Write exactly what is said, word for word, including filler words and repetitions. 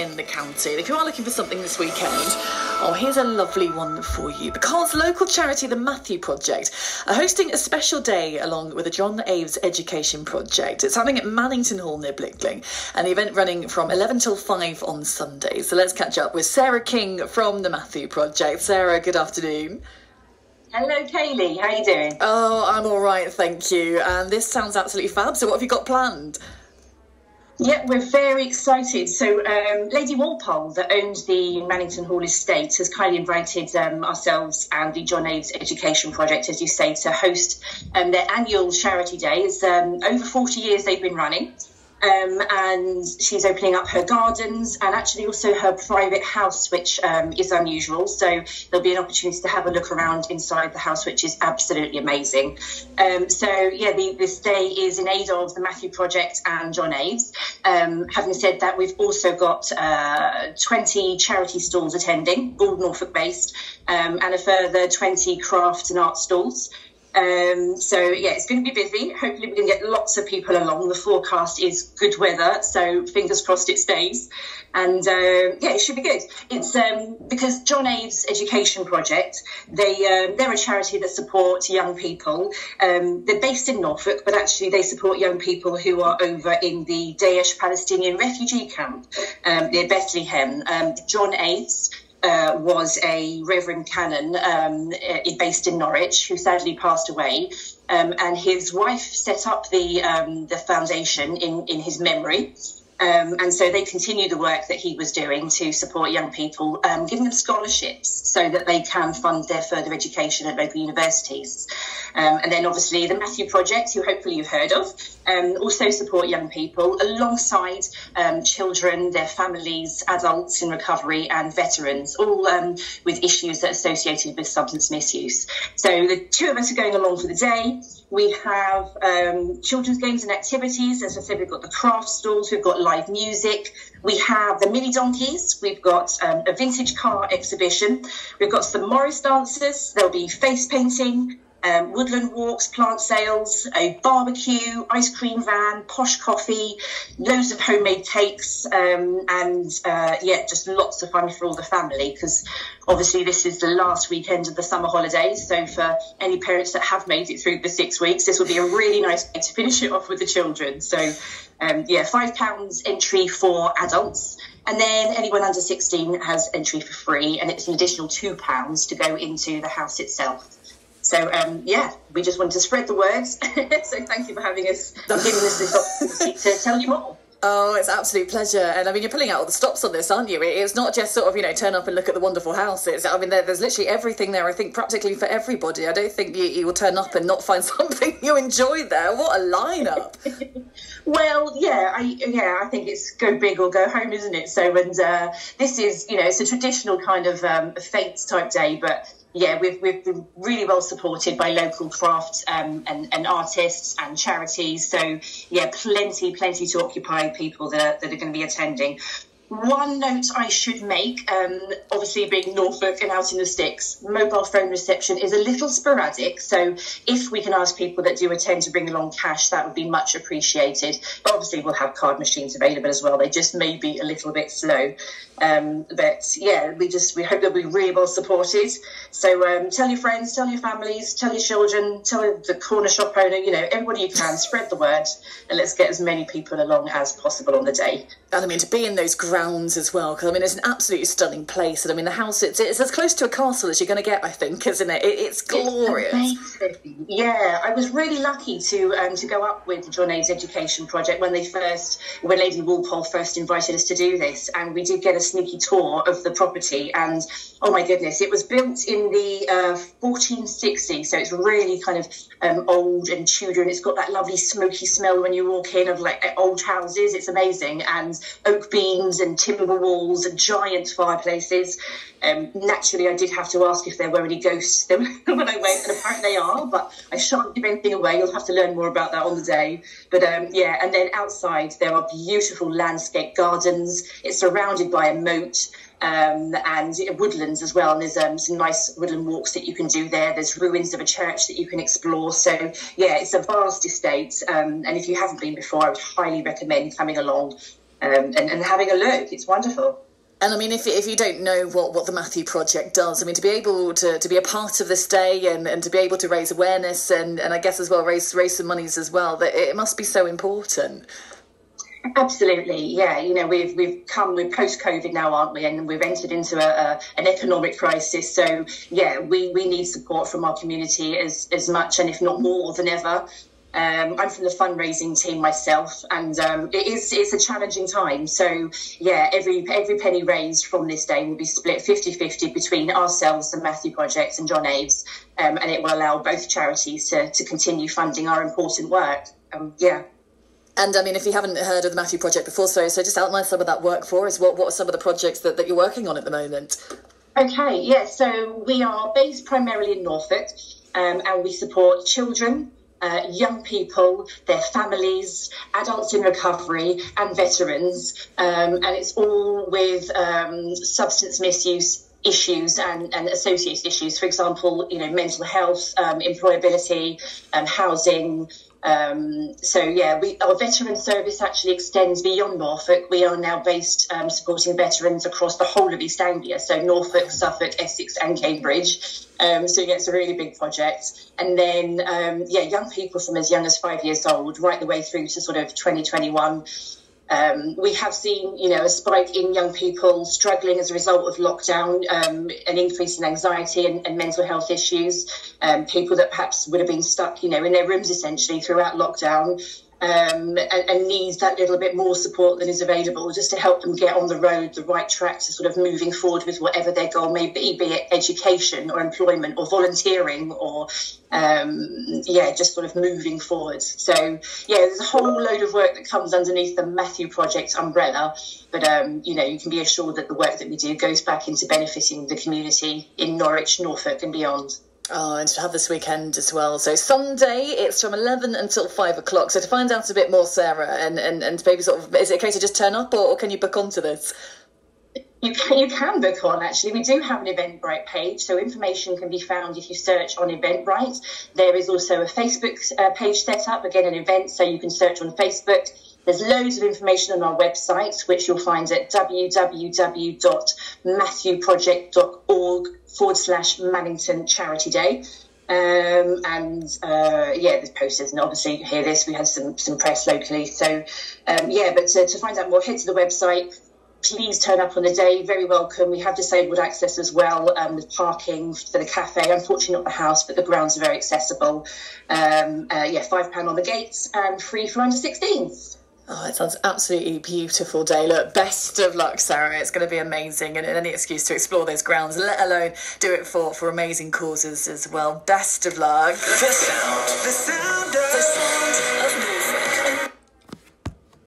in the county. If you are looking for something this weekend, oh, here's a lovely one for you, because local charity The Matthew Project are hosting a special day along with the John Aves Education Project. It's happening at Mannington Hall near Blickling, and the event running from eleven till five on Sunday. So let's catch up with Sarah King from The Matthew Project. Sarah, good afternoon. Hello, Kayleigh. How are you doing? Oh, I'm all right, thank you. And this sounds absolutely fab. So what have you got planned? Yeah, we're very excited. So um, Lady Walpole, that owns the Mannington Hall estate, has kindly invited um, ourselves and the John Aves Education Project, as you say, to host um, their annual charity day. It's um, over forty years they've been running. Um, and she's opening up her gardens and actually also her private house, which um, is unusual. So there'll be an opportunity to have a look around inside the house, which is absolutely amazing. Um, so, yeah, the, this day is in aid of the Matthew Project and John Aves. Um, having said that, we've also got uh, twenty charity stalls attending, all Norfolk-based, um, and a further twenty craft and art stalls. Um, so, yeah, it's going to be busy. Hopefully we're going to get lots of people along. The forecast is good weather, so fingers crossed it stays. And, uh, yeah, it should be good. It's um, because John Aves Education Project, they, uh, they're a charity that supports young people. Um, they're based in Norfolk, but actually they support young people who are over in the Deir Palestinian Refugee Camp um, near Bethlehem. Um, John Aves Uh, was a Reverend Canon um, based in Norwich, who sadly passed away, um, and his wife set up the um, the foundation in, in his memory. Um, and so they continue the work that he was doing to support young people, um, giving them scholarships so that they can fund their further education at local universities. Um, and then obviously the Matthew Project, who hopefully you've heard of, um, also support young people alongside um, children, their families, adults in recovery and veterans, all um, with issues that are associated with substance misuse. So the two of us are going along for the day. We have um, children's games and activities. As I said, we've got the craft stalls, we've got live music, we have the mini donkeys, we've got um, a vintage car exhibition, we've got some Morris dancers, there'll be face painting, um, woodland walks, plant sales, a barbecue, ice cream van, posh coffee, loads of homemade cakes, um, and uh, yeah, just lots of fun for all the family, because obviously this is the last weekend of the summer holidays. So for any parents that have made it through the six weeks, this will be a really nice way to finish it off with the children. So um, yeah, five pounds entry for adults. And then anyone under sixteen has entry for free. And it's an additional two pounds to go into the house itself. So, um, yeah, we just wanted to spread the word. So thank you for having us and giving us this opportunity to tell you more. Oh, it's an absolute pleasure. And I mean, you're pulling out all the stops on this, aren't you? It's not just sort of, you know, turn up and look at the wonderful houses. I mean, there, there's literally everything there, I think, practically for everybody. I don't think you, you will turn up and not find something you enjoy there. What a lineup. Well, yeah, I, yeah, I think it's go big or go home, isn't it? So, and uh, this is, you know, it's a traditional kind of um, fete type day, but yeah, we've, we've been really well supported by local crafts um, and, and artists and charities. So, yeah, plenty, plenty to occupy people that are, that are going to be attending. One note I should make, um, obviously being Norfolk and out in the sticks, mobile phone reception is a little sporadic. So if we can ask people that do attend to bring along cash, that would be much appreciated. But obviously we'll have card machines available as well. They just may be a little bit slow. Um, but yeah, we just we hope they'll be really well supported. So um, tell your friends, tell your families, tell your children, tell the corner shop owner, you know, everybody you can, spread the word, and let's get as many people along as possible on the day. And I mean, to be in those grand as well, because I mean it's an absolutely stunning place, and I mean the house, it's, it's as close to a castle as you're going to get, I think, isn't it? it it's glorious. It's amazing. Yeah, I was really lucky to um, to go up with the John Aves Education Project when they first, when Lady Walpole first invited us to do this, and we did get a sneaky tour of the property, and oh my goodness, it was built in the uh, fourteen sixties, so it's really kind of um, old and Tudor, and it's got that lovely smoky smell when you walk in of like old houses. It's amazing, and oak beams and timber walls and giant fireplaces. Um, naturally, I did have to ask if there were any ghosts when I went, and apparently they are, but I shan't give anything away. You'll have to learn more about that on the day. But um, yeah, and then outside there are beautiful landscape gardens. It's surrounded by a moat. Um, and woodlands as well, and there's um, some nice woodland walks that you can do there. There's ruins of a church that you can explore. So yeah, it's a vast estate, um, and if you haven't been before, I would highly recommend coming along. um, and, and having a look. It's wonderful. And I mean, if if you don't know what, what the Matthew Project does, I mean, to be able to, to be a part of this day and, and to be able to raise awareness and, and I guess as well raise raise some monies as well, that it must be so important. Absolutely, yeah. You know, we've we've come we're post COVID now, aren't we? And we've entered into a, a an economic crisis. So yeah, we, we need support from our community as as much and if not more than ever. Um, I'm from the fundraising team myself, and um, it is it's a challenging time. So yeah, every every penny raised from this day will be split fifty-fifty between ourselves, the Matthew Project, and John Aves, um, and it will allow both charities to to continue funding our important work. Um, yeah. And I mean, if you haven't heard of the Matthew Project before, so so just outline some of that work for us. What what are some of the projects that, that you're working on at the moment? Okay, yeah. So we are based primarily in Norfolk, um, and we support children. Uh, young people, their families, adults in recovery and veterans, um, and it's all with um, substance misuse issues and, and associated issues, for example, you know, mental health, um, employability and um, housing. Um, so yeah, we, our veteran service actually extends beyond Norfolk. We are now based um, supporting veterans across the whole of East Anglia, so Norfolk, Suffolk, Essex and Cambridge. Um, so yeah, it's a really big project. And then um, yeah, young people from as young as five years old right the way through to sort of twenty twenty-one. Um, we have seen, you know, a spike in young people struggling as a result of lockdown, um, an increase in anxiety and, and mental health issues, um, people that perhaps would have been stuck, you know, in their rooms essentially throughout lockdown, um, and, and needs that little bit more support than is available just to help them get on the road, the right track to sort of moving forward with whatever their goal may be, be it education or employment or volunteering or, um, yeah, just sort of moving forward. So, yeah, there's a whole load of work that comes underneath the Matthew Project umbrella. But, um, you know, you can be assured that the work that we do goes back into benefiting the community in Norwich, Norfolk and beyond. Oh, and to have this weekend as well. So Sunday, it's from eleven until five o'clock. So to find out a bit more, Sarah, and, and, and maybe sort of, is it a case of just turn up or, or can you book onto this? You can, you can book on, actually. We do have an Eventbrite page, so information can be found if you search on Eventbrite. There is also a Facebook uh, page set up, again, an event, so you can search on Facebook. There's loads of information on our website, which you'll find at www dot matthew project dot org forward slash Mannington Charity Day. Um, and, uh, yeah, there's posters, and obviously you hear this, we had some, some press locally. So, um, yeah, but to, to find out more, head to the website. Please turn up on the day. Very welcome. We have disabled access as well, um, with parking for the cafe. Unfortunately, not the house, but the grounds are very accessible. Um, uh, yeah, five pounds on the gates and free for under sixteens. Oh, it sounds absolutely beautiful day. Look, best of luck, Sarah. It's going to be amazing, and, and any excuse to explore those grounds, let alone do it for, for amazing causes as well. Best of luck. The sound, the sound.